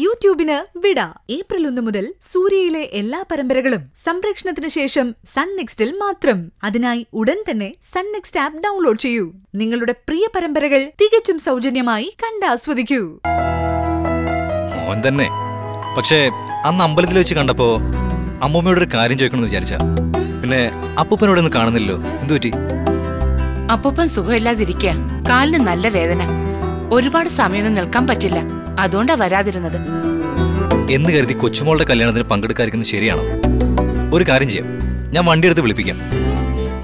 YouTube in a Vida April on the Mudal Suriile Ella Parambergalum Samprakshnathinashesham Sun Next Matram Adinai Udantane Sun Next app download to you Ningaluda Priya Parambergal Tigachum Saujanyamai Kandas for the queue on the ne Pakshe Anambal Chikandapo Amomoder Karin Jacob Jarcha Pine Apupanod in the Carnillo Duty Apupan Suhela the Rika Kal and Nalla Vedana ഒരുപാട് സമയമൊന്നും നിൽക്കാൻ പറ്റില്ല അതുകൊണ്ടാ വരാതിരുന്നത് എന്ന് കരുതി കൊച്ചുമോളുടെ കല്യാണത്തിൽ പങ്കെടുക്കാതിരിക്കുന്ന ശരിയാണോ ഒരു കാര്യം ചെയ്യാം ഞാൻ വണ്ടി എടുത്ത് വിളിപ്പിക്കാം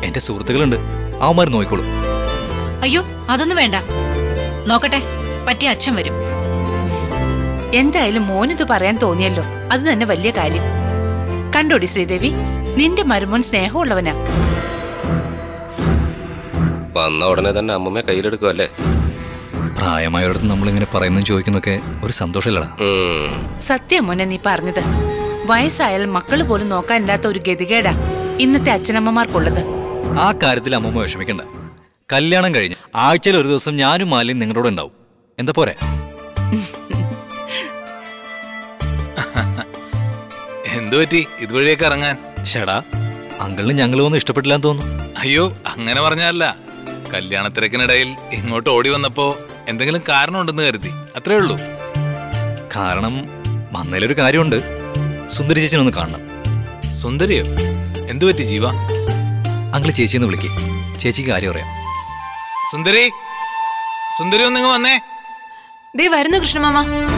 എൻ്റെ സുഹൃത്തുക്കളുണ്ട് അവന്മാർ നോക്കിക്കോളും അയ്യോ അതൊന്നും വേണ്ട നോക്കട്ടെ പറ്റിയ അച്ഛൻ വരും എന്തായാലും മോൻ ഇത് പറയാൻ തോന്നിയല്ലോ അത് തന്നെ വലിയ കാര്യം കണ്ടോടി ശ്രീദേവി നിന്റെ മരുമോൻ സ്നേഹമുള്ളവനാ വന്ന ഉടനെ തന്നെ അമ്മമ്മേ കയ്യിലെടുക്കുവല്ലേ I am a numbling in a parent joking or Santosella. Satya Monani Parnita. Why Sile Makalapolinoca and Lato get together in the Tachanama Marcolata? A Cardilla Momoshmikanda Kalyan and Garina. I tell you some Yanu Malin and Rodando. And the Pore Enduity, it will take Karangan. Shada Uncle and Yangalon is stupid Lanton. Ayo, Anganavarnella Kalyana Trekanadale, Ingot Odio on the Po. And then Karno and the Erdi, a third Karnam, Manel Kariunder, Sundari on the Karnam Sundari, Enduetijiva, Uncle Chechi no Liki, Chechi Gariore Sundari Sundari on the one, eh? They were in the Krishna Mama.